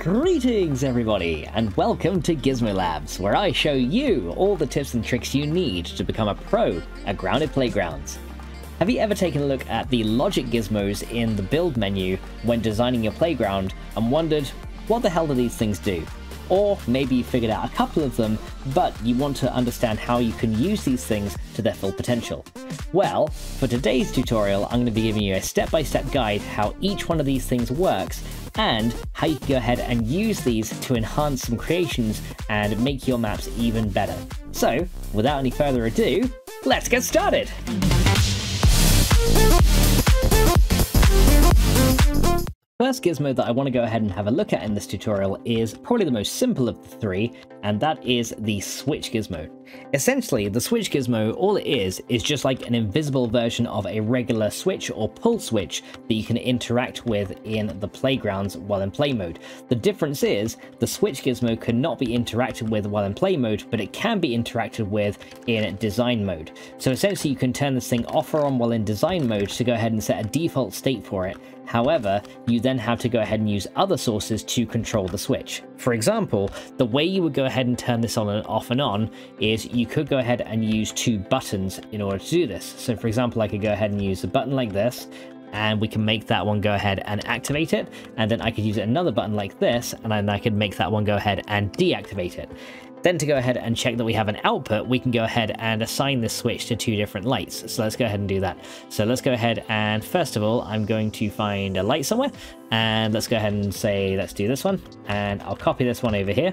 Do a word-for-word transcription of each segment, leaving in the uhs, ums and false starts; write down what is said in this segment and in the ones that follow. Greetings everybody, and welcome to Gizmo Labs, where I show you all the tips and tricks you need to become a pro at Grounded Playgrounds. Have you ever taken a look at the logic gizmos in the build menu when designing your playground and wondered, what the hell do these things do? Or maybe you figured out a couple of them, but you want to understand how you can use these things to their full potential. Well, for today's tutorial, I'm going to be giving you a step-by-step guide how each one of these things works and how you can go ahead and use these to enhance some creations and make your maps even better. So, without any further ado, let's get started! First gizmo that I want to go ahead and have a look at in this tutorial is probably the most simple of the three, and that is the Switch Gizmo. Essentially, the Switch Gizmo, all it is, is just like an invisible version of a regular switch or pull switch that you can interact with in the playgrounds while in play mode. The difference is, the Switch Gizmo cannot be interacted with while in play mode, but it can be interacted with in design mode. So essentially, you can turn this thing off or on while in design mode to go ahead and set a default state for it. However, you then have to go ahead and use other sources to control the switch. For example, the way you would go ahead and turn this on and off and on is you could go ahead and use two buttons in order to do this. So for example, I could go ahead and use a button like this, and we can make that one go ahead and activate it, and then I could use another button like this, and then I could make that one go ahead and deactivate it. Then to go ahead and check that we have an output, we can go ahead and assign this switch to two different lights. So let's go ahead and do that. So let's go ahead and first of all, I'm going to find a light somewhere, and let's go ahead and say, let's do this one, and I'll copy this one over here.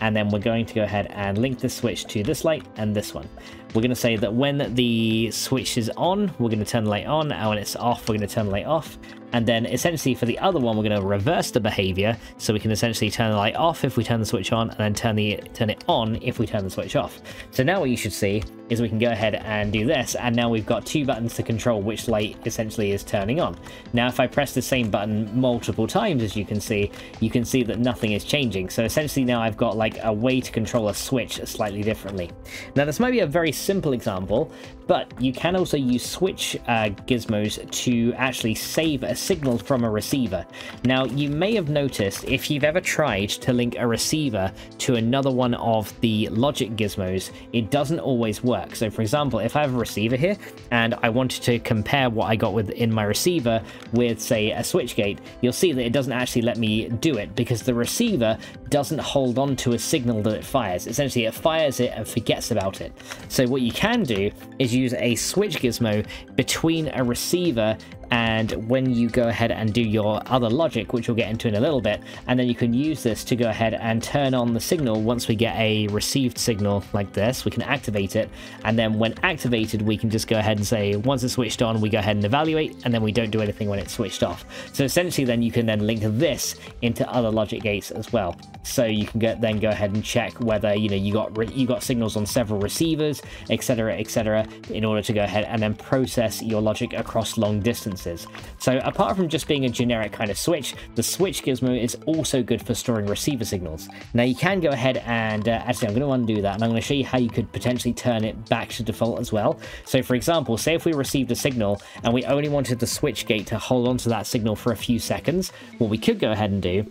And then we're going to go ahead and link this switch to this light and this one. We're going to say that when the switch is on, we're going to turn the light on, and when it's off, we're going to turn the light off. And then essentially for the other one, we're going to reverse the behavior, so we can essentially turn the light off if we turn the switch on, and then turn the turn it on if we turn the switch off. So now what you should see is we can go ahead and do this, and now we've got two buttons to control which light essentially is turning on. Now if I press the same button multiple times, as you can see, you can see that nothing is changing. So essentially now I've got like a way to control a switch slightly differently. Now this might be a very simple example, but you can also use switch uh, gizmos to actually save a signal from a receiver. Now you may have noticed, if you've ever tried to link a receiver to another one of the logic gizmos, it doesn't always work. So for example, if I have a receiver here and I wanted to compare what I got with in my receiver with say a switch gate, you'll see that it doesn't actually let me do it because the receiver doesn't hold on to a signal that it fires. Essentially it fires it and forgets about it. So what you can do is use a switch gizmo between a receiver and when you go ahead and do your other logic, which we'll get into in a little bit, and then you can use this to go ahead and turn on the signal. Once we get a received signal like this, we can activate it, and then when activated, we can just go ahead and say, once it's switched on, we go ahead and evaluate, and then we don't do anything when it's switched off. So essentially then you can then link this into other logic gates as well. So you can get, then go ahead and check whether, you know, you got you got signals on several receivers, etc, etc, in order to go ahead and then process your logic across long distances. So apart from just being a generic kind of switch, the switch gizmo is also good for storing receiver signals. Now you can go ahead and uh, actually I'm going to undo that, and I'm going to show you how you could potentially turn it back to default as well. So for example, say if we received a signal and we only wanted the switch gate to hold on to that signal for a few seconds, what we could go ahead and do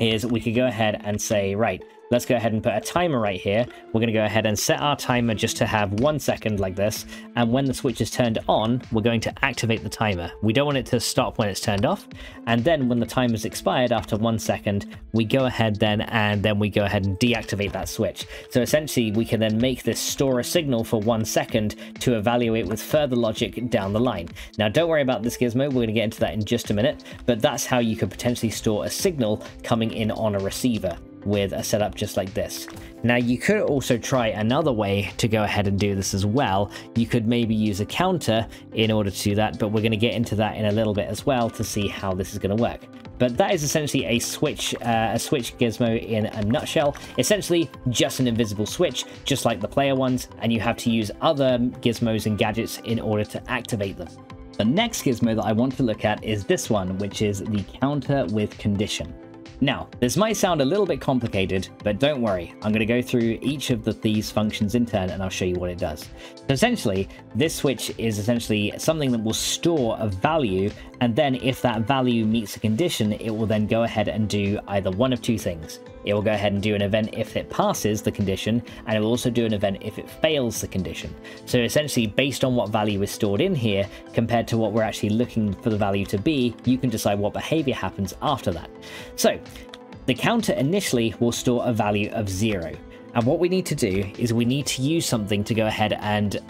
is we could go ahead and say, right, let's go ahead and put a timer right here. We're going to go ahead and set our timer just to have one second like this. And when the switch is turned on, we're going to activate the timer. We don't want it to stop when it's turned off. And then when the time is expired after one second, we go ahead then and then we go ahead and deactivate that switch. So essentially we can then make this store a signal for one second to evaluate with further logic down the line. Now don't worry about this gizmo. We're going to get into that in just a minute, but that's how you could potentially store a signal coming in on a receiver with a setup just like this. Now you could also try another way to go ahead and do this as well. You could maybe use a counter in order to do that, but we're going to get into that in a little bit as well to see how this is going to work. But that is essentially a switch uh, a switch gizmo in a nutshell. Essentially just an invisible switch, just like the player ones, and you have to use other gizmos and gadgets in order to activate them. The next gizmo that I want to look at is this one, which is the Counter with Condition. Now, this might sound a little bit complicated, but don't worry. I'm going to go through each of the, these functions in turn, and I'll show you what it does. So essentially, this switch is essentially something that will store a value, and then if that value meets a condition, it will then go ahead and do either one of two things. It will go ahead and do an event if it passes the condition, and it will also do an event if it fails the condition. So essentially, based on what value is stored in here, compared to what we're actually looking for the value to be, you can decide what behavior happens after that. So the counter initially will store a value of zero. And what we need to do is we need to use something to go ahead and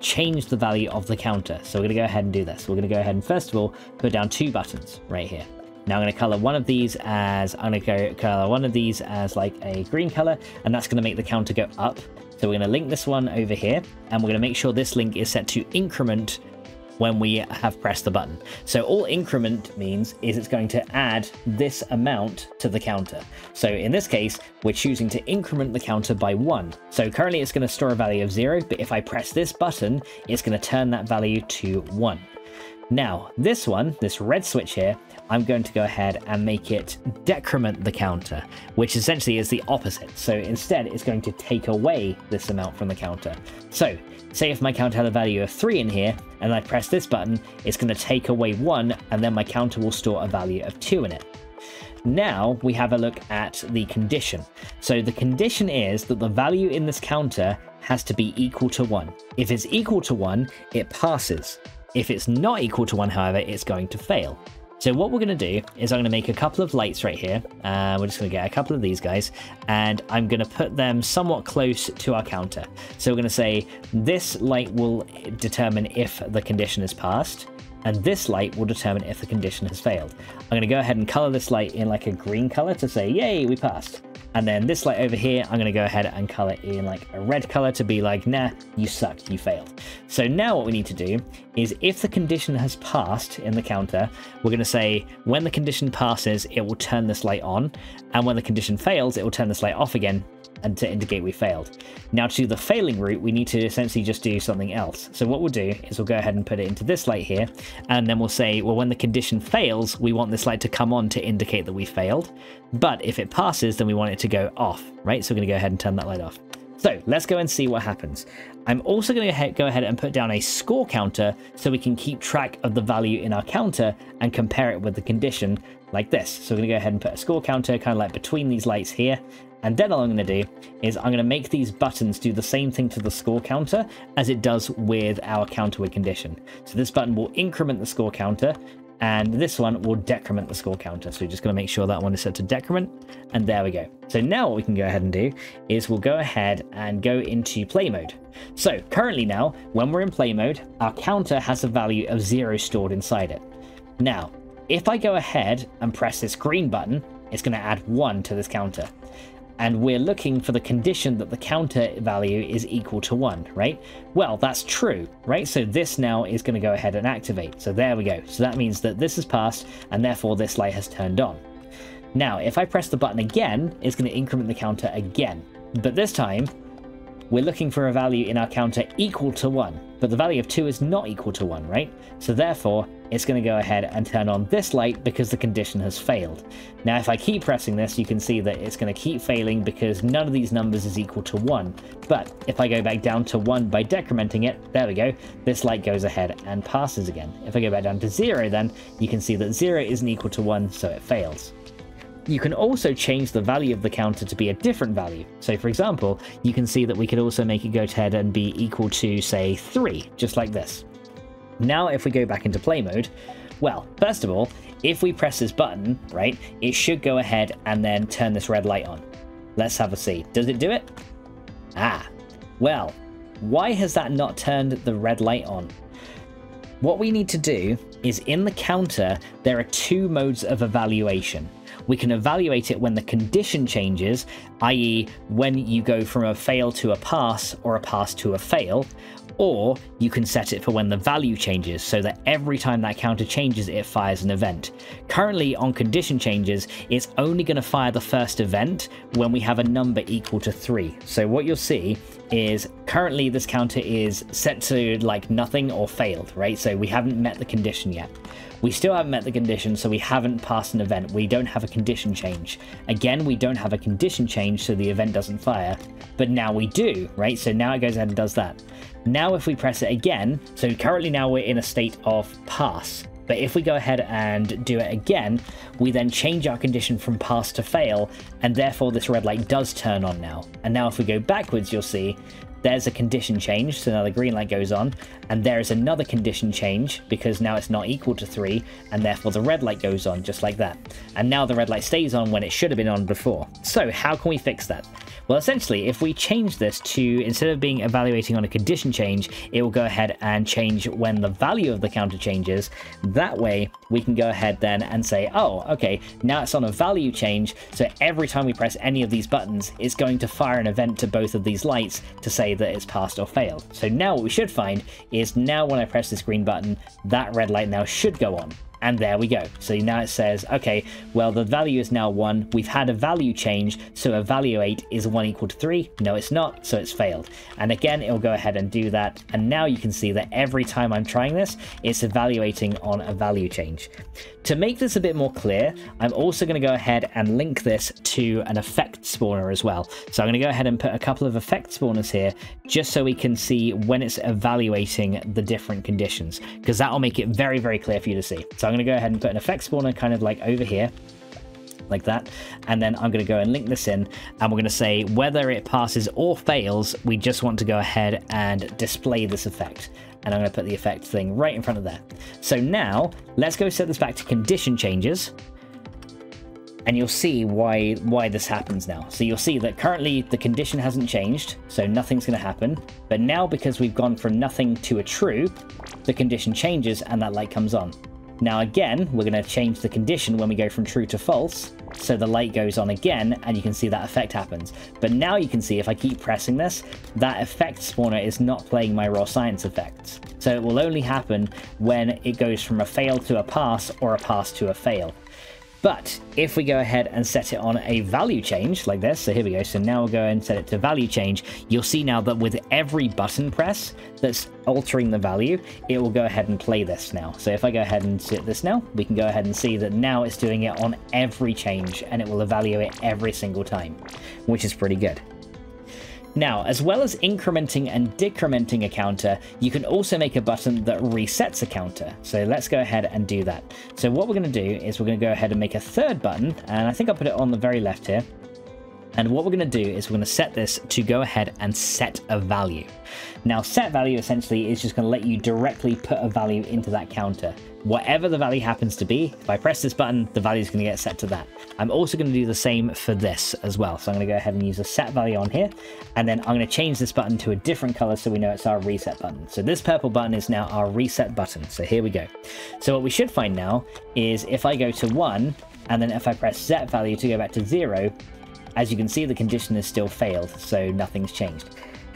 change the value of the counter. So we're going to go ahead and do this. We're going to go ahead and first of all, put down two buttons right here. Now I'm going to color one of these as, I'm going to go color one of these as like a green color, and that's going to make the counter go up. So we're going to link this one over here, and we're going to make sure this link is set to increment when we have pressed the button. So all increment means is it's going to add this amount to the counter. So in this case, we're choosing to increment the counter by one. So currently it's going to store a value of zero, but if I press this button, it's going to turn that value to one. Now this one, this red switch here, I'm going to go ahead and make it decrement the counter, which essentially is the opposite. So instead, it's going to take away this amount from the counter. So say if my counter had a value of three in here, and I press this button, it's going to take away one, and then my counter will store a value of two in it. Now we have a look at the condition. So the condition is that the value in this counter has to be equal to one. If it's equal to one, it passes. If it's not equal to one, however, it's going to fail. So what we're going to do is I'm going to make a couple of lights right here. Uh, we're just going to get a couple of these guys, and I'm going to put them somewhat close to our counter. So we're going to say this light will determine if the condition is passed, and this light will determine if the condition has failed. I'm going to go ahead and color this light in like a green color to say, yay, we passed. And then this light over here, I'm going to go ahead and color in like a red color to be like, nah, you sucked, you failed. So now what we need to do is if the condition has passed in the counter, we're going to say when the condition passes, it will turn this light on. And when the condition fails, it will turn this light off again and to indicate we failed. Now to the failing route, we need to essentially just do something else. So what we'll do is we'll go ahead and put it into this light here. And then we'll say, well, when the condition fails, we want this light to come on to indicate that we failed. But if it passes, then we want it to go off, right? So we're going to go ahead and turn that light off. So let's go and see what happens. I'm also going to go ahead and put down a score counter so we can keep track of the value in our counter and compare it with the condition like this. So we're going to go ahead and put a score counter kind of like between these lights here. And then all I'm going to do is I'm going to make these buttons do the same thing to the score counter as it does with our counter with condition. So this button will increment the score counter, and this one will decrement the score counter. So we're just going to make sure that one is set to decrement. And there we go. So now what we can go ahead and do is we'll go ahead and go into play mode. So currently now, when we're in play mode, our counter has a value of zero stored inside it. Now, if I go ahead and press this green button, it's going to add one to this counter. And we're looking for the condition that the counter value is equal to one, right? Well, that's true, right? So this now is going to go ahead and activate. So there we go. So that means that this has passed, and therefore this light has turned on. Now, if I press the button again, it's going to increment the counter again. But this time, we're looking for a value in our counter equal to one. But the value of two is not equal to one, right? So therefore, it's going to go ahead and turn on this light because the condition has failed. Now, if I keep pressing this, you can see that it's going to keep failing because none of these numbers is equal to one. But if I go back down to one by decrementing it, there we go, this light goes ahead and passes again. If I go back down to zero, then you can see that zero isn't equal to one, so it fails. You can also change the value of the counter to be a different value. So for example, you can see that we could also make it go ahead and be equal to, say, three, just like this. Now, if we go back into play mode, well, first of all, if we press this button, right, it should go ahead and then turn this red light on. Let's have a see. Does it do it? Ah, well, why has that not turned the red light on? What we need to do is in the counter, there are two modes of evaluation. We can evaluate it when the condition changes, that is when you go from a fail to a pass or a pass to a fail, or you can set it for when the value changes so that every time that counter changes, it fires an event. Currently on condition changes, it's only going to fire the first event when we have a number equal to three. So what you'll see is currently this counter is set to like nothing or failed, right? So we haven't met the condition yet. We still haven't met the condition, so we haven't passed an event. We don't have a condition change. Again, we don't have a condition change, so the event doesn't fire. But now we do, right? So now it goes ahead and does that. Now if we press it again, so currently now we're in a state of pass. But if we go ahead and do it again, we then change our condition from pass to fail, and therefore this red light does turn on now. And now if we go backwards, you'll see there's a condition change, so now the green light goes on, and there is another condition change because now it's not equal to three, and therefore the red light goes on just like that. And now the red light stays on when it should have been on before. So how can we fix that? Well, essentially, if we change this to, instead of being evaluating on a condition change, it will go ahead and change when the value of the counter changes. That way, we can go ahead then and say, oh, okay, now it's on a value change. So every time we press any of these buttons, it's going to fire an event to both of these lights to say that it's passed or failed. So now what we should find is now when I press this green button, that red light now should go on. And there we go. So now it says, okay, well, the value is now one. We've had a value change. So evaluate, is one equal to three? No, it's not. So it's failed. And again, it'll go ahead and do that. And now you can see that every time I'm trying this, it's evaluating on a value change. To make this a bit more clear, I'm also going to go ahead and link this to an effect spawner as well. So I'm going to go ahead and put a couple of effect spawners here just so we can see when it's evaluating the different conditions, because that will make it very, very clear for you to see. So I'm I'm going to go ahead and put an effect spawner kind of like over here like that, and then I'm going to go and link this in, and we're going to say whether it passes or fails, we just want to go ahead and display this effect. And I'm going to put the effect thing right in front of there. So now let's go set this back to condition changes, and you'll see why why this happens now. So you'll see that currently the condition hasn't changed, so nothing's going to happen. But now because we've gone from nothing to a true, the condition changes and that light comes on. Now again, we're going to change the condition when we go from true to false, so the light goes on again, and you can see that effect happens. But now you can see if I keep pressing this, that effect spawner is not playing my raw science effects. So it will only happen when it goes from a fail to a pass or a pass to a fail. But if we go ahead and set it on a value change like this, so here we go. So now we'll go and set it to value change. You'll see now that with every button press that's altering the value, it will go ahead and play this now. So if I go ahead and set this now, we can go ahead and see that now it's doing it on every change, and it will evaluate every single time, which is pretty good. Now, as well as incrementing and decrementing a counter, you can also make a button that resets a counter. So let's go ahead and do that. So what we're going to do is we're going to go ahead and make a third button, and I think I'll put it on the very left here. And what we're going to do is we're going to set this to go ahead and set a value. Now, set value essentially is just going to let you directly put a value into that counter. Whatever the value happens to be, if I press this button, the value is going to get set to that. I'm also going to do the same for this as well. So I'm going to go ahead and use a set value on here, and then I'm going to change this button to a different color so we know it's our reset button. So this purple button is now our reset button. So here we go. So what we should find now is if I go to one, and then if I press set value to go back to zero, as you can see, the condition is still failed, so nothing's changed.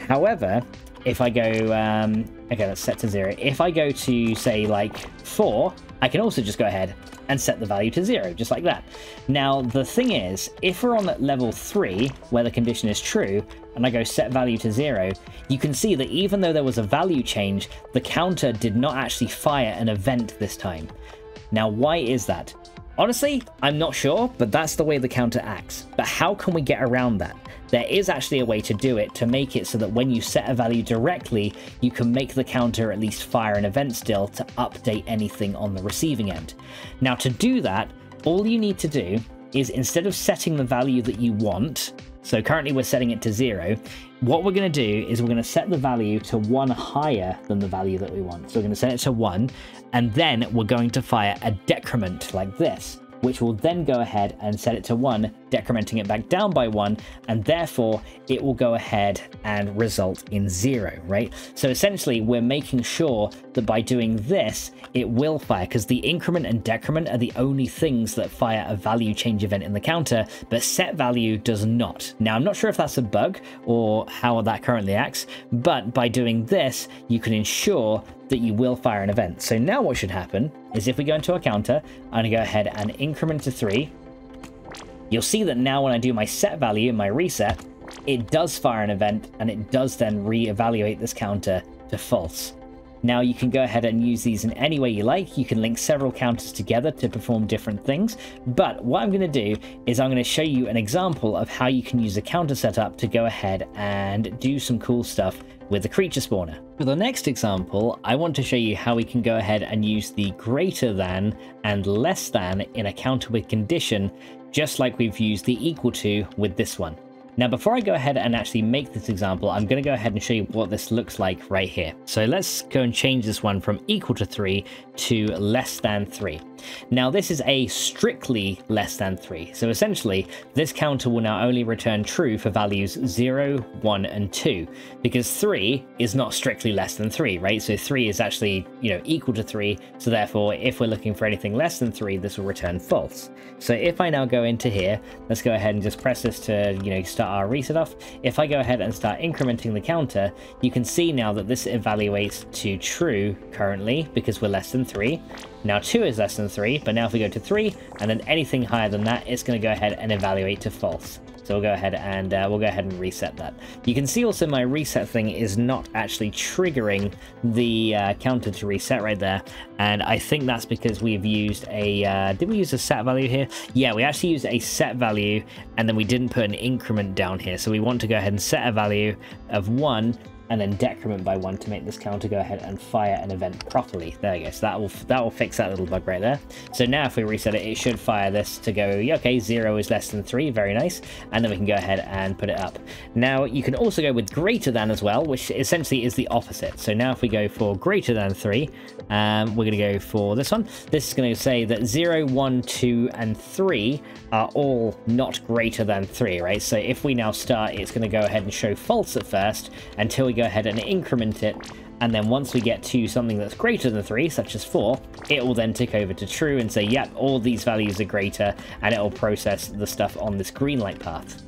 However, if I go, um, okay, that's set to zero. If I go to, say, like four, I can also just go ahead and set the value to zero, just like that. Now, the thing is, if we're on at level three, where the condition is true, and I go set value to zero, you can see that even though there was a value change, the counter did not actually fire an event this time. Now, why is that? Honestly, I'm not sure, but that's the way the counter acts. But how can we get around that? There is actually a way to do it, to make it so that when you set a value directly, you can make the counter at least fire an event still to update anything on the receiving end. Now, to do that, all you need to do is, instead of setting the value that you want, so currently we're setting it to zero, what we're going to do is we're going to set the value to one higher than the value that we want. So we're going to set it to one, and then we're going to fire a decrement like this, which will then go ahead and set it to one, decrementing it back down by one, and therefore it will go ahead and result in zero, right? So essentially we're making sure that by doing this, it will fire, because the increment and decrement are the only things that fire a value change event in the counter, but set value does not. Now, I'm not sure if that's a bug or how that currently acts, but by doing this, you can ensure that you will fire an event. So now what should happen is if we go into our counter, I'm gonna go ahead and increment to three. You'll see that now when I do my set value and my reset, it does fire an event, and it does then re-evaluate this counter to false. Now you can go ahead and use these in any way you like. You can link several counters together to perform different things. But what I'm going to do is I'm going to show you an example of how you can use a counter setup to go ahead and do some cool stuff with the creature spawner. For the next example, I want to show you how we can go ahead and use the greater than and less than in a counter with condition, just like we've used the equal to with this one. Now, before I go ahead and actually make this example, I'm going to go ahead and show you what this looks like right here. So let's go and change this one from equal to three to less than three. Now, this is a strictly less than three. So essentially, this counter will now only return true for values zero, one, and two, because three is not strictly less than three, right? So three is actually, you know, equal to three. So therefore, if we're looking for anything less than three, this will return false. So if I now go into here, let's go ahead and just press this to, you know, start our reset off. If I go ahead and start incrementing the counter, you can see now that this evaluates to true currently because we're less than three. Now two is less than three, but now if we go to three and then anything higher than that, it's going to go ahead and evaluate to false. So we'll go ahead and uh, we'll go ahead and reset that. You can see also my reset thing is not actually triggering the uh, counter to reset right there, and I think that's because we've used a uh, did we use a set value here? Yeah, we actually used a set value, and then we didn't put an increment down here. So we want to go ahead and set a value of one, and then decrement by one to make this counter go ahead and fire an event properly. There you go. So that will that will fix that little bug right there. So now if we reset it, it should fire this to go, okay, zero is less than three. Very nice. And then we can go ahead and put it up. Now you can also go with greater than as well, which essentially is the opposite. So now if we go for greater than three, um, we're going to go for this one. This is going to say that zero, one, two, and three are all not greater than three, right? So if we now start, it's going to go ahead and show false at first until we go ahead and increment it, and then once we get to something that's greater than three, such as four, it will then tick over to true and say, yep, all these values are greater, and it will process the stuff on this green light path.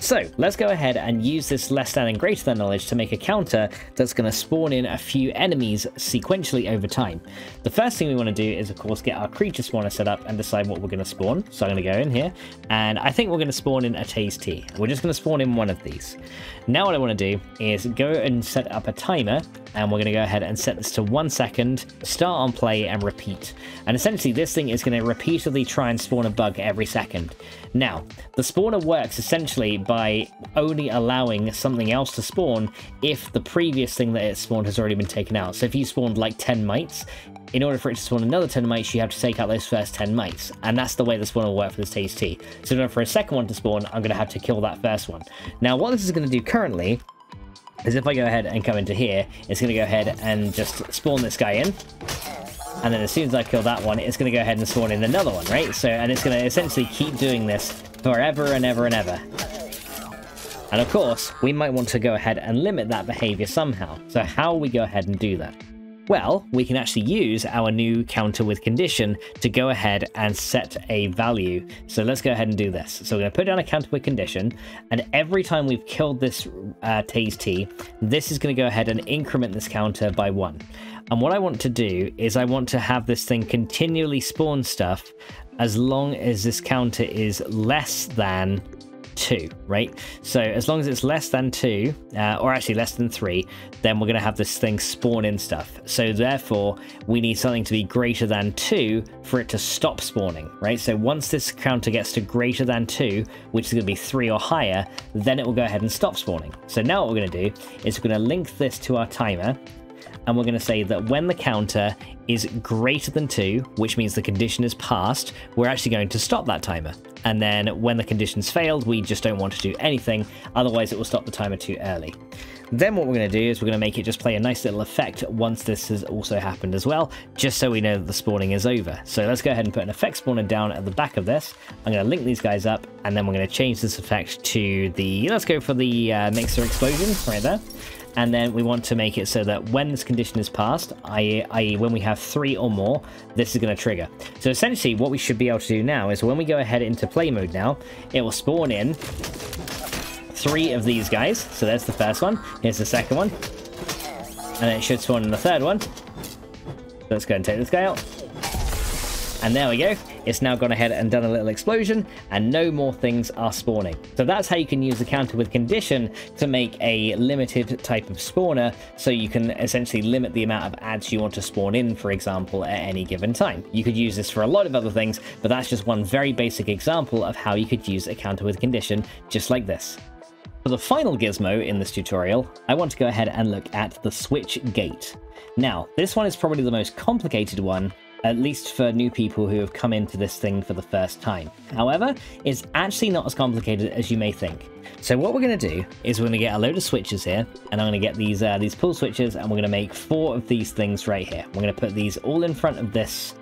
So let's go ahead and use this less than and greater than knowledge to make a counter that's going to spawn in a few enemies sequentially over time. The first thing we want to do is, of course, get our creature spawner set up and decide what we're going to spawn. So I'm going to go in here, and I think we're going to spawn in a Tasty. We're just going to spawn in one of these. Now what I want to do is go and set up a timer, and we're going to go ahead and set this to one second, start on play, and repeat. And essentially this thing is going to repeatedly try and spawn a bug every second. Now, the spawner works essentially by only allowing something else to spawn if the previous thing that it spawned has already been taken out. So if you spawned like ten mites, in order for it to spawn another ten mites, you have to take out those first ten mites. And that's the way the spawner will work for this Tasty. So in order for a second one to spawn, I'm going to have to kill that first one. Now, what this is going to do currently is if I go ahead and come into here, it's going to go ahead and just spawn this guy in. And then as soon as I kill that one, it's going to go ahead and spawn in another one, right? So, and it's going to essentially keep doing this forever and ever and ever. And of course, we might want to go ahead and limit that behavior somehow. So how will we go ahead and do that? Well, we can actually use our new counter with condition to go ahead and set a value. So let's go ahead and do this. So we're going to put down a counter with condition, and every time we've killed this uh, Tasty, this is going to go ahead and increment this counter by one. And what I want to do is I want to have this thing continually spawn stuff as long as this counter is less than two, right? So as long as it's less than two, uh, or actually less than three, then we're going to have this thing spawn in stuff. So therefore, we need something to be greater than two for it to stop spawning, right? So once this counter gets to greater than two, which is going to be three or higher, then it will go ahead and stop spawning. So now what we're going to do is we're going to link this to our timer, and we're going to say that when the counter is greater than two, which means the condition is passed, we're actually going to stop that timer. And then when the condition's failed, we just don't want to do anything, otherwise it will stop the timer too early. Then what we're going to do is we're going to make it just play a nice little effect once this has also happened as well, just so we know that the spawning is over. So let's go ahead and put an effect spawner down at the back of this. I'm going to link these guys up, and then we're going to change this effect to the, let's go for the uh, mixer explosion right there. And then we want to make it so that when this condition is passed, that is when we have three or more, this is going to trigger. So essentially what we should be able to do now is when we go ahead into play mode now, it will spawn in three of these guys. So there's the first one. Here's the second one. And it should spawn in the third one. Let's go and take this guy out. And And there we go. It's now gone ahead and done a little explosion, and no more things are spawning. So that's how you can use the counter with condition to make a limited type of spawner, so you can essentially limit the amount of ads you want to spawn in, for example, at any given time. You could use this for a lot of other things, but that's just one very basic example of how you could use a counter with condition just like this. For the final gizmo in this tutorial, I want to go ahead and look at the Switch Gate. Now, this one is probably the most complicated one, at least for new people who have come into this thing for the first time. However, it's actually not as complicated as you may think. So what we're going to do is we're going to get a load of switches here, and I'm going to get these uh, these pull switches, and we're going to make four of these things right here. We're going to put these all in front of this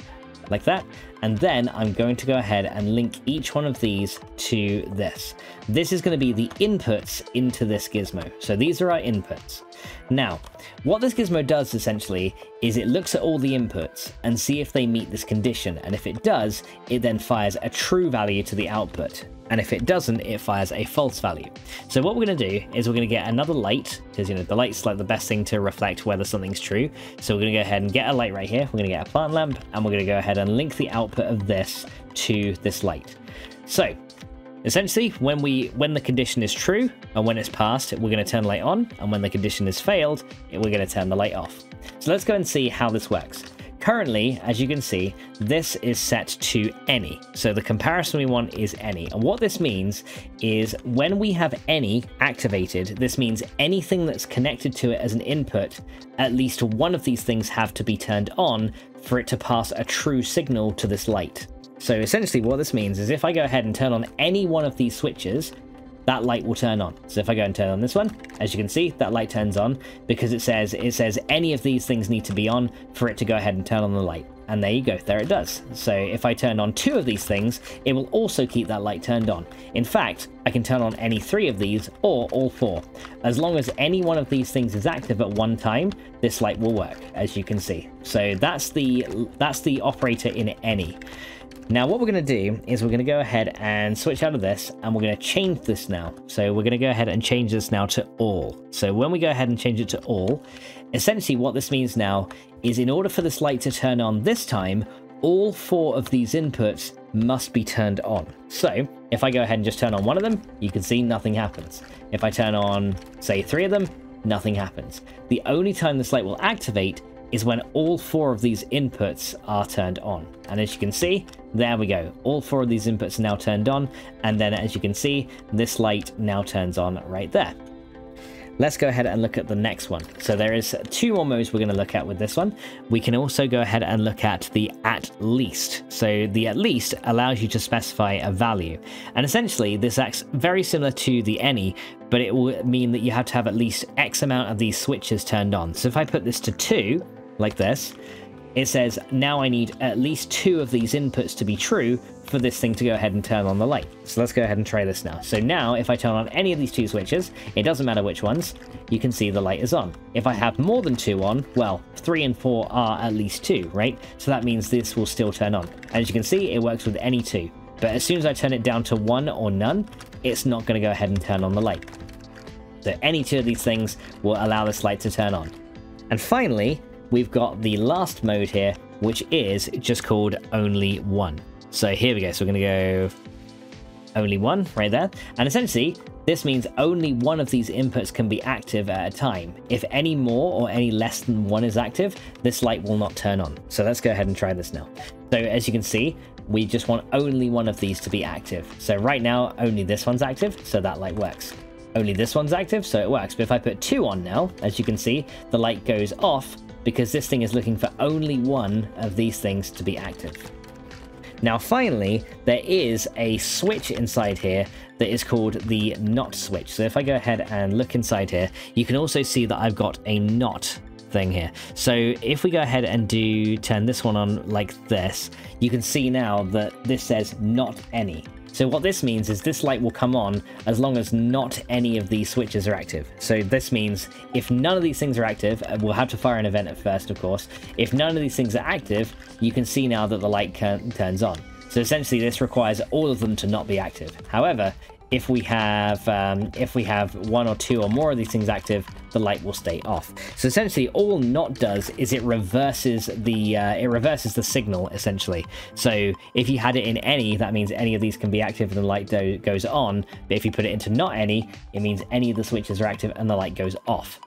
like that, and then I'm going to go ahead and link each one of these to this. This is going to be the inputs into this gizmo. So these are our inputs. Now, what this gizmo does essentially is it looks at all the inputs and see if they meet this condition, and if it does, it then fires a true value to the output, and if it doesn't, it fires a false value. So what we're going to do is we're going to get another light, because you know the light's like the best thing to reflect whether something's true. So we're going to go ahead and get a light right here, we're going to get a plant lamp, and we're going to go ahead and link the output of this to this light. So essentially, when we when the condition is true and when it's passed, we're going to turn the light on, and when the condition is failed, we're going to turn the light off. So let's go and see how this works. Currently, as you can see, this is set to any. So the comparison we want is any. And what this means is when we have any activated, this means anything that's connected to it as an input, at least one of these things have to be turned on for it to pass a true signal to this light. So essentially what this means is if I go ahead and turn on any one of these switches, that light will turn on. So if I go and turn on this one, as you can see, that light turns on because it says it says any of these things need to be on for it to go ahead and turn on the light. And there you go, there it does. So if I turn on two of these things, it will also keep that light turned on. In fact, I can turn on any three of these or all four. As long as any one of these things is active at one time, this light will work, as you can see. So that's the that's the operator in any. Now what we're going to do is we're going to go ahead and switch out of this, and we're going to change this now. So we're going to go ahead and change this now to all. So when we go ahead and change it to all, essentially what this means now is in order for this light to turn on this time, all four of these inputs must be turned on. So if I go ahead and just turn on one of them, you can see nothing happens. If I turn on, say, three of them, nothing happens. The only time this light will activate is when all four of these inputs are turned on. And as you can see, there we go. All four of these inputs are now turned on. And then as you can see, this light now turns on right there. Let's go ahead and look at the next one. So there is two more modes we're going to look at with this one. We can also go ahead and look at the at least. So the at least allows you to specify a value. And essentially this acts very similar to the any, but it will mean that you have to have at least X amount of these switches turned on. So if I put this to two, like this, it says now I need at least two of these inputs to be true for this thing to go ahead and turn on the light. So let's go ahead and try this now. So now if I turn on any of these two switches, it doesn't matter which ones, you can see the light is on. If I have more than two on, well, three and four are at least two, right? So that means this will still turn on. As you can see, it works with any two, but as soon as I turn it down to one or none, it's not going to go ahead and turn on the light. So any two of these things will allow this light to turn on. And finally, we've got the last mode here, which is just called only one. So here we go. So we're going to go only one right there. And essentially, this means only one of these inputs can be active at a time. If any more or any less than one is active, this light will not turn on. So let's go ahead and try this now. So as you can see, we just want only one of these to be active. So right now, only this one's active, so that light works. Only this one's active, so it works. But if I put two on now, as you can see, the light goes off, because this thing is looking for only one of these things to be active. Now finally, there is a switch inside here that is called the not switch. So if I go ahead and look inside here, you can also see that I've got a not thing here. So if we go ahead and do turn this one on like this, you can see now that this says not any. So what this means is this light will come on as long as not any of these switches are active. So this means if none of these things are active, we'll have to fire an event at first, of course. If none of these things are active, you can see now that the light turns on. So essentially this requires all of them to not be active. However, if we have um, if we have one or two or more of these things active, the light will stay off. So essentially, all Knot does is it reverses the uh, it reverses the signal essentially. So if you had it in any, that means any of these can be active and the light goes on. But if you put it into not any, it means any of the switches are active and the light goes off.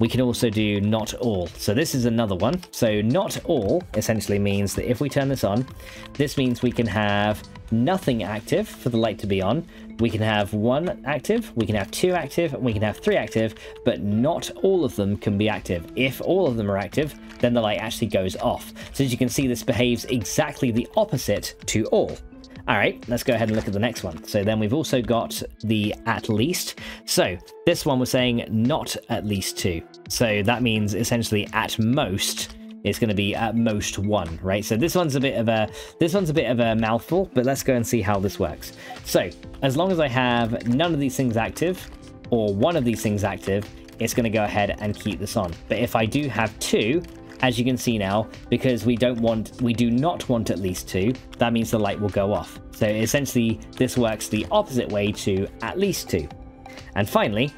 We can also do not all. So this is another one. So not all essentially means that if we turn this on, this means we can have nothing active for the light to be on. We can have one active, we can have two active, and we can have three active, but not all of them can be active. If all of them are active, then the light actually goes off. So as you can see, this behaves exactly the opposite to all. All right, let's go ahead and look at the next one. So then we've also got the at least. So this one we're saying not at least two. So that means essentially at most, it's going to be at most one, right? So this one's a bit of a, this one's a bit of a mouthful, but let's go and see how this works. So as long as I have none of these things active or one of these things active, it's going to go ahead and keep this on. But if I do have two, as you can see now, because we don't want, we do not want at least two, that means the light will go off. So essentially this works the opposite way to at least two. And finally,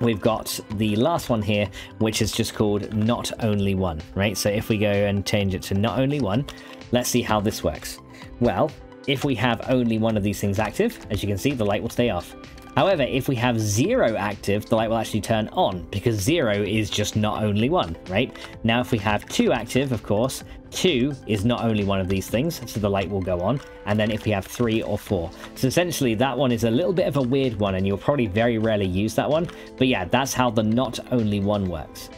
we've got the last one here, which is just called not only one, right? So if we go and change it to not only one, let's see how this works. Well, if we have only one of these things active, as you can see, the light will stay off. However, if we have zero active, the light will actually turn on because zero is just not only one, right? Now, if we have two active, of course, two is not only one of these things, so the light will go on. And then if we have three or four. So essentially that one is a little bit of a weird one and you'll probably very rarely use that one. But yeah, that's how the not only one works.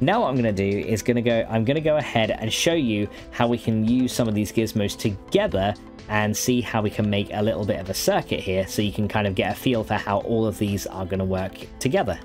Now what I'm going to do is going to go, I'm going to go ahead and show you how we can use some of these gizmos together and see how we can make a little bit of a circuit here so you can kind of get a feel for how all of these are going to work together.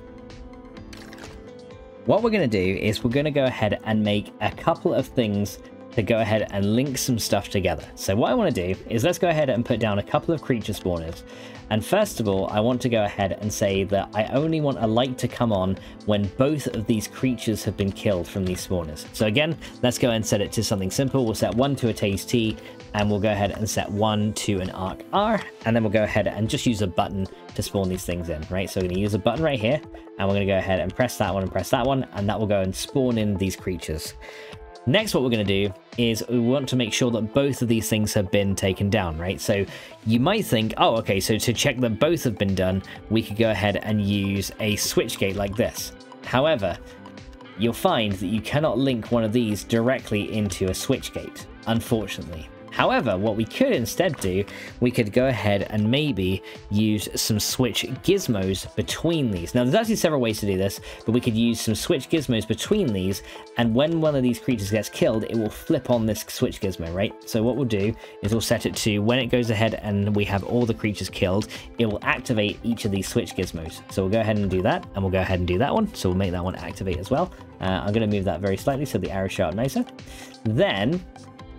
What we're going to do is we're going to go ahead and make a couple of things to go ahead and link some stuff together. So what I want to do is let's go ahead and put down a couple of creature spawners. And first of all, I want to go ahead and say that I only want a light to come on when both of these creatures have been killed from these spawners. So again, let's go and set it to something simple. We'll set one to a Tasty, and we'll go ahead and set one to an Ark R, and then we'll go ahead and just use a button to spawn these things in, right? So we're going to use a button right here, and we're going to go ahead and press that one and press that one, and that will go and spawn in these creatures. Next, what we're going to do is we want to make sure that both of these things have been taken down, right? So you might think, oh, okay, so to check that both have been done, we could go ahead and use a switch gate like this. However, you'll find that you cannot link one of these directly into a switch gate, unfortunately. However, what we could instead do, we could go ahead and maybe use some switch gizmos between these. Now, there's actually several ways to do this, but we could use some switch gizmos between these, and when one of these creatures gets killed, it will flip on this switch gizmo, right? So what we'll do is we'll set it to when it goes ahead and we have all the creatures killed, it will activate each of these switch gizmos. So we'll go ahead and do that, and we'll go ahead and do that one. So we'll make that one activate as well. Uh, I'm going to move that very slightly so the arrow sharp nicer. Then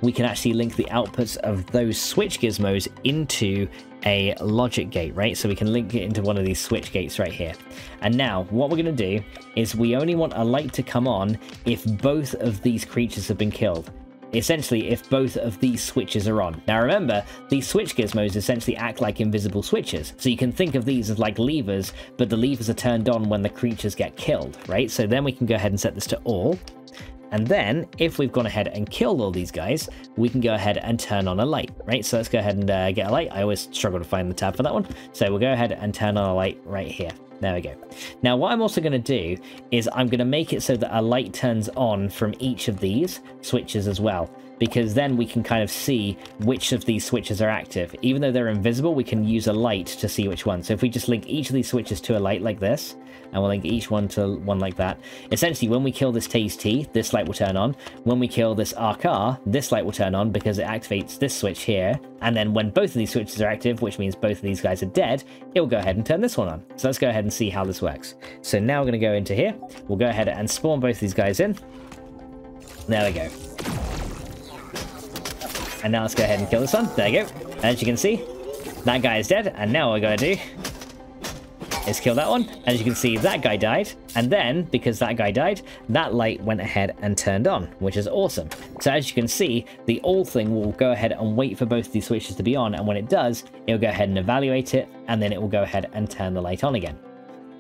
we can actually link the outputs of those switch gizmos into a logic gate, right? So we can link it into one of these switch gates right here. And now what we're going to do is we only want a light to come on if both of these creatures have been killed. Essentially, if both of these switches are on. Now remember, these switch gizmos essentially act like invisible switches. So you can think of these as like levers, but the levers are turned on when the creatures get killed, right? So then we can go ahead and set this to all. And then if we've gone ahead and killed all these guys, we can go ahead and turn on a light, right? So let's go ahead and uh, get a light. I always struggle to find the tab for that one. So we'll go ahead and turn on a light right here. There we go. Now, what I'm also going to do is I'm going to make it so that a light turns on from each of these switches as well, because then we can kind of see which of these switches are active. Even though they're invisible, we can use a light to see which one. So if we just link each of these switches to a light like this, and we'll link each one to one like that, essentially when we kill this Tasty, this light will turn on. When we kill this Arkar, this light will turn on because it activates this switch here. And then when both of these switches are active, which means both of these guys are dead, it will go ahead and turn this one on. So let's go ahead and see how this works. So now we're going to go into here. We'll go ahead and spawn both of these guys in. There we go. And now let's go ahead and kill this one. There you go. As you can see, that guy is dead. And now what we're going to do is kill that one. As you can see, that guy died. And then, because that guy died, that light went ahead and turned on, which is awesome. So as you can see, the all thing will go ahead and wait for both these switches to be on. And when it does, it'll go ahead and evaluate it. And then it will go ahead and turn the light on again.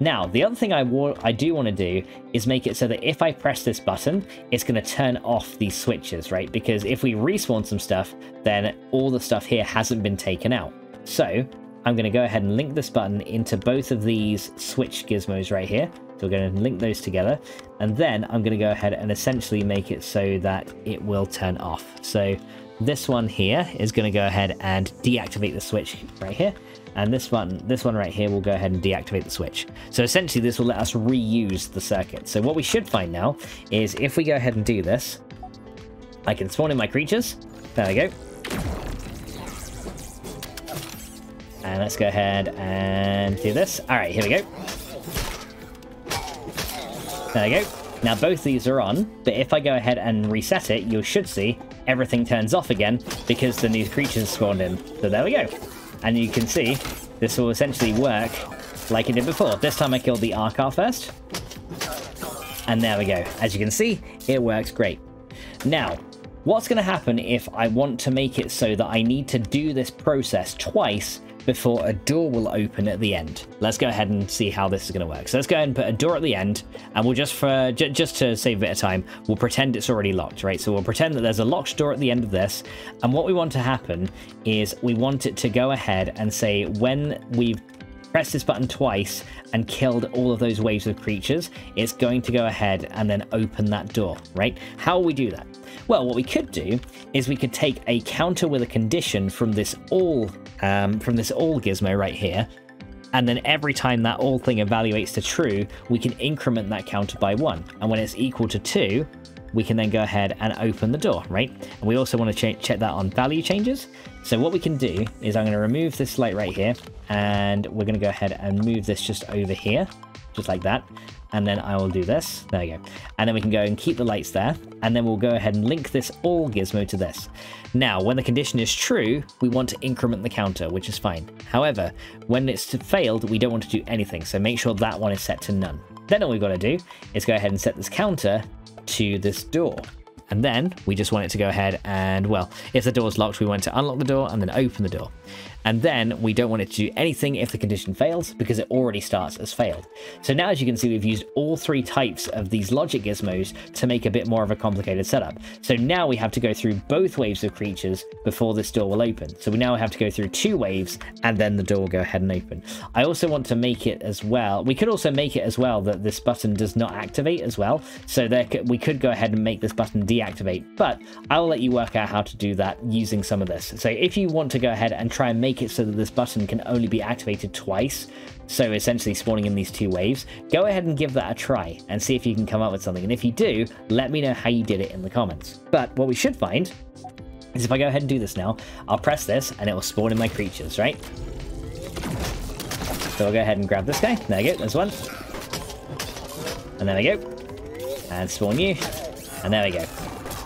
Now, the other thing I, I do want to do is make it so that if I press this button, it's going to turn off these switches, right? Because if we respawn some stuff, then all the stuff here hasn't been taken out. So I'm going to go ahead and link this button into both of these switch gizmos right here. So we're going to link those together. And then I'm going to go ahead and essentially make it so that it will turn off. So this one here is going to go ahead and deactivate the switch right here. And this one, this one right here will go ahead and deactivate the switch. So essentially this will let us reuse the circuit. So what we should find now is if we go ahead and do this, I can spawn in my creatures. There we go. And let's go ahead and do this. All right, here we go. There we go. Now both these are on, but if I go ahead and reset it, you should see everything turns off again because the new creatures spawned in. So there we go. And you can see this will essentially work like it did before. This time I killed the Arkar first. And there we go. As you can see, it works great. Now, what's going to happen if I want to make it so that I need to do this process twice before a door will open at the end? Let's go ahead and see how this is going to work. So let's go ahead and put a door at the end, and we'll just for j just to save a bit of time, we'll pretend it's already locked, right? So we'll pretend that there's a locked door at the end of this, and what we want to happen is we want it to go ahead and say when we've pressed this button twice and killed all of those waves of creatures, it's going to go ahead and then open that door, right? How will we do that? Well, what we could do is we could take a counter with a condition from this all um, from this all gizmo right here, and then every time that all thing evaluates to true, we can increment that counter by one, and when it's equal to two, we can then go ahead and open the door, right? And we also want to ch check that on value changes. So what we can do is I'm going to remove this light right here, and we're going to go ahead and move this just over here, just like that. And then I will do this. There you go. And then we can go and keep the lights there. And then we'll go ahead and link this all gizmo to this. Now, when the condition is true, we want to increment the counter, which is fine. However, when it's failed, we don't want to do anything. So make sure that one is set to none. Then all we've got to do is go ahead and set this counter to this door. And then we just want it to go ahead and, well, if the door's locked, we want to unlock the door and then open the door. And then we don't want it to do anything if the condition fails because it already starts as failed. So now, as you can see, we've used all three types of these logic gizmos to make a bit more of a complicated setup. So now we have to go through both waves of creatures before this door will open. So we now have to go through two waves and then the door will go ahead and open. I also want to make it as well. We could also make it as well that this button does not activate as well. So there could, we could go ahead and make this button deactivate, but I'll let you work out how to do that using some of this. So if you want to go ahead and try and make Make it so that this button can only be activated twice, so essentially spawning in these two waves, go ahead and give that a try and see if you can come up with something. And if you do, let me know how you did it in the comments. But what we should find is if I go ahead and do this now, I'll press this and it will spawn in my creatures, right? So I'll go ahead and grab this guy. There we go, there's one. And there we go. And spawn you. And there we go.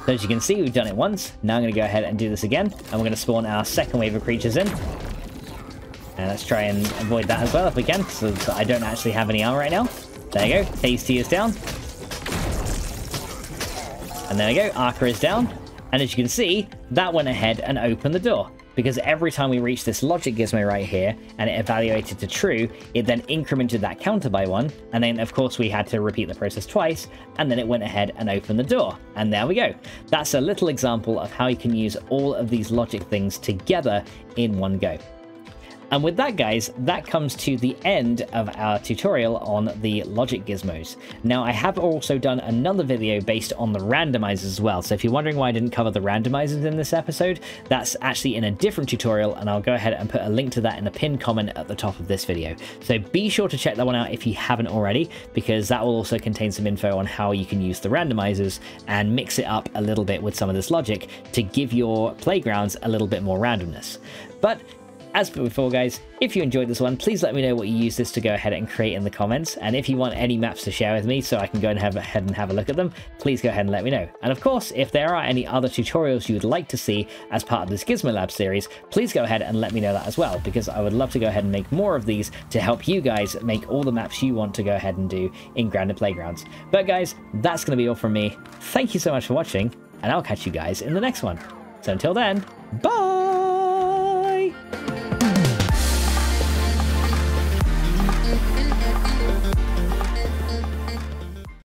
So as you can see, we've done it once. Now I'm going to go ahead and do this again. And we're going to spawn our second wave of creatures in. And let's try and avoid that as well if we can, so that I don't actually have any armor right now. There you go. Tasty is down. And there we go. Arkar is down. And as you can see, that went ahead and opened the door. Because every time we reached this logic gizmo right here and it evaluated to true, it then incremented that counter by one. And then, of course, we had to repeat the process twice. And then it went ahead and opened the door. And there we go. That's a little example of how you can use all of these logic things together in one go. And with that, guys, that comes to the end of our tutorial on the logic gizmos. Now, I have also done another video based on the randomizers as well. So if you're wondering why I didn't cover the randomizers in this episode, that's actually in a different tutorial. And I'll go ahead and put a link to that in a pinned comment at the top of this video. So be sure to check that one out if you haven't already, because that will also contain some info on how you can use the randomizers and mix it up a little bit with some of this logic to give your playgrounds a little bit more randomness. But As before, guys, if you enjoyed this one, please let me know what you use this to go ahead and create in the comments. And if you want any maps to share with me so I can go and have ahead and have a look at them, please go ahead and let me know. And of course, if there are any other tutorials you would like to see as part of this Gizmo Lab series, please go ahead and let me know that as well, because I would love to go ahead and make more of these to help you guys make all the maps you want to go ahead and do in Grounded Playgrounds. But guys, that's going to be all from me. Thank you so much for watching, and I'll catch you guys in the next one. So until then, bye!